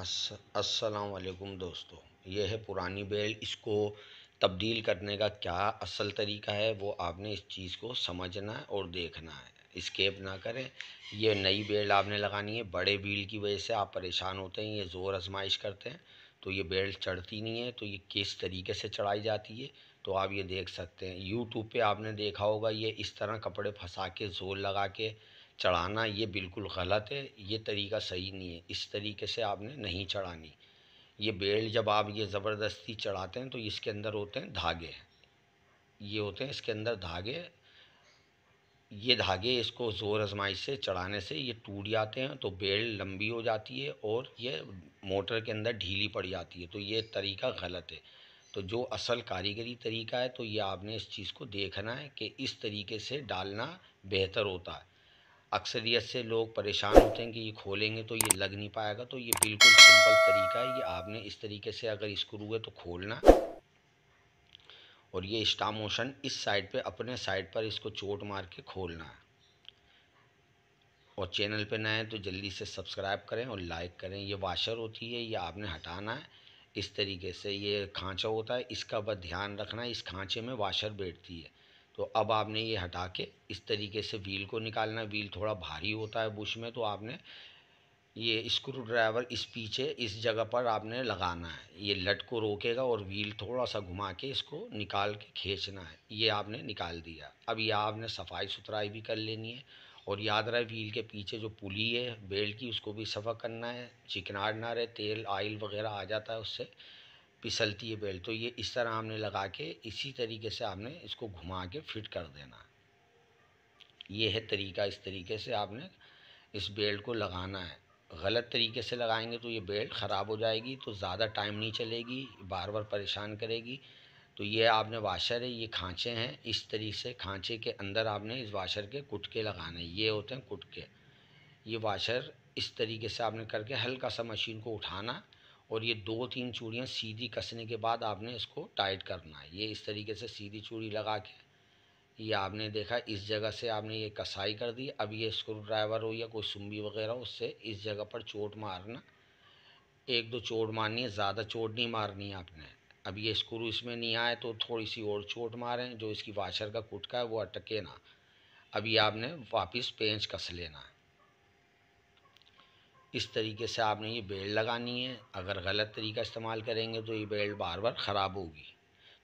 अस्सलाम वालेकुम दोस्तों, यह है पुरानी बेल। इसको तब्दील करने का क्या असल तरीका है वो आपने इस चीज़ को समझना है और देखना है, स्केप ना करें। ये नई बेल आपने लगानी है। बड़े बेल की वजह से आप परेशान होते हैं, ये ज़ोर आजमाइश करते हैं तो ये बेल चढ़ती नहीं है। तो ये किस तरीके से चढ़ाई जाती है तो आप ये देख सकते हैं। यूट्यूब पे आपने देखा होगा ये इस तरह कपड़े फंसा के जोर लगा के चढ़ाना, ये बिल्कुल गलत है, ये तरीका सही नहीं है। इस तरीके से आपने नहीं चढ़ानी। ये बेल्ट जब आप ये ज़बरदस्ती चढ़ाते हैं तो इसके अंदर होते हैं धागे, ये होते हैं इसके अंदर धागे। ये धागे इसको ज़ोर आजमाइश से चढ़ाने से ये टूट जाते हैं तो बेल्ट लंबी हो जाती है और ये मोटर के अंदर ढीली पड़ जाती है। तो ये तरीका गलत है। तो जो असल कारीगरी तरीका है तो ये आपने इस चीज़ को देखना है कि इस तरीके से डालना बेहतर होता है। अक्सरियत से लोग परेशान होते हैं कि ये खोलेंगे तो ये लग नहीं पाएगा। तो ये बिल्कुल सिंपल तरीका है। ये आपने इस तरीके से अगर स्क्रू है तो खोलना और ये स्टाम मोशन इस साइड पे, अपने साइड पर इसको चोट मार के खोलना है। और चैनल पे नए हैं तो जल्दी से सब्सक्राइब करें और लाइक करें। ये वाशर होती है, ये आपने हटाना है इस तरीके से। ये खाँचा होता है, इसका बस ध्यान रखना है, इस खाँचे में वाशर बैठती है। तो अब आपने ये हटा के इस तरीके से व्हील को निकालना है। व्हील थोड़ा भारी होता है बुश में, तो आपने ये स्क्रू ड्राइवर इस पीछे इस जगह पर आपने लगाना है। ये लट को रोकेगा और व्हील थोड़ा सा घुमा के इसको निकाल के खींचना है। ये आपने निकाल दिया। अब यह आपने सफाई सुथराई भी कर लेनी है और याद रहे व्हील के पीछे जो पुली है बेल्ट की उसको भी सफ़ा करना है, चिकनाहट ना रहे। तेल ऑयल वगैरह आ जाता है, उससे फिसलती है बेल्ट। तो ये इस तरह हमने लगा के इसी तरीके से आपने इसको घुमा के फिट कर देना। ये है तरीका, इस तरीके से आपने इस बेल्ट को लगाना है। गलत तरीके से लगाएंगे तो ये बेल्ट ख़राब हो जाएगी, तो ज़्यादा टाइम नहीं चलेगी, बार बार परेशान करेगी। तो ये आपने वाशर है, ये खाँचे हैं, इस तरीके से खाँचे के अंदर आपने इस वाशर के कुटके लगाने। ये होते हैं कुटके। ये वाशर इस तरीके से आपने करके हल्का सा मशीन को उठाना और ये 2-3 चूड़ियाँ सीधी कसने के बाद आपने इसको टाइट करना है। ये इस तरीके से सीधी चूड़ी लगा के ये आपने देखा इस जगह से आपने ये कसाई कर दी। अब ये स्क्रू ड्राइवर हो या कोई सुम्बी वगैरह उससे इस जगह पर चोट मारना, 1-2 चोट मारनी है, ज़्यादा चोट नहीं मारनी है आपने। अब ये स्क्रू इसमें नहीं आए तो थोड़ी सी और चोट मारें, जो इसकी वाशर का कुटका है वो अटके ना। अब ये आपने वापस पेंच कस लेना है। इस तरीके से आपने ये बेल्ट लगानी है। अगर गलत तरीका इस्तेमाल करेंगे तो ये बेल्ट बार बार ख़राब होगी।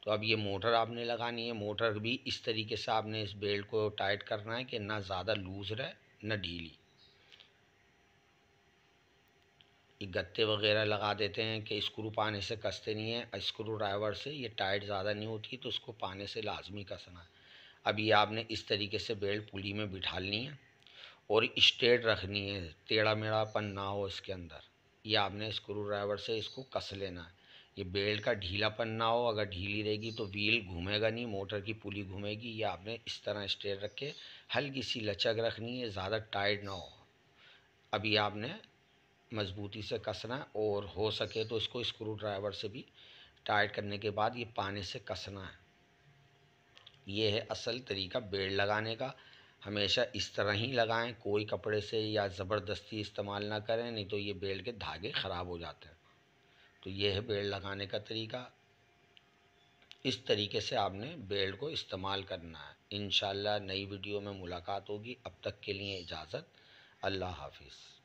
तो अब ये मोटर आपने लगानी है। मोटर भी इस तरीके से आपने इस बेल्ट को टाइट करना है कि ना ज़्यादा लूज़ रहे ना ढीली। ये गत्ते वगैरह लगा देते हैं कि स्क्रू पाने से कसते नहीं है, स्क्रू ड्राइवर से ये टाइट ज़्यादा नहीं होती तो उसको पाने से लाजमी कसना है। अब ये आपने इस तरीके से बेल्ट पुली में बिठालनी है और स्ट्रेट रखनी है, टेढ़ा मेढ़ापन ना हो इसके अंदर। ये आपने स्क्रू ड्राइवर से इसको कस लेना है, ये बेल्ट का ढीलापन ना हो। अगर ढीली रहेगी तो व्हील घूमेगा नहीं, मोटर की पुली घूमेगी। ये आपने इस तरह स्ट्रेट रख के हल्की सी लचक रखनी है, ज़्यादा टाइट ना हो। अब ये आपने मजबूती से कसना है और हो सके तो इसको स्क्रू ड्राइवर से भी टाइट करने के बाद ये पाने से कसना है। ये है असल तरीका बेल्ट लगाने का। हमेशा इस तरह ही लगाएं, कोई कपड़े से या ज़बरदस्ती इस्तेमाल ना करें, नहीं तो ये बेल्ट के धागे ख़राब हो जाते हैं। तो ये है बेल्ट लगाने का तरीका। इस तरीके से आपने बेल्ट को इस्तेमाल करना है। इंशाल्लाह नई वीडियो में मुलाकात होगी। अब तक के लिए इजाज़त, अल्लाह हाफिज़।